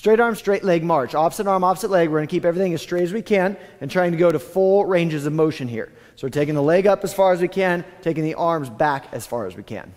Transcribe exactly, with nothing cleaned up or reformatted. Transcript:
Straight arm, straight leg march. Opposite arm, opposite leg. We're going to keep everything as straight as we can and trying to go to full ranges of motion here. So we're taking the leg up as far as we can, taking the arms back as far as we can.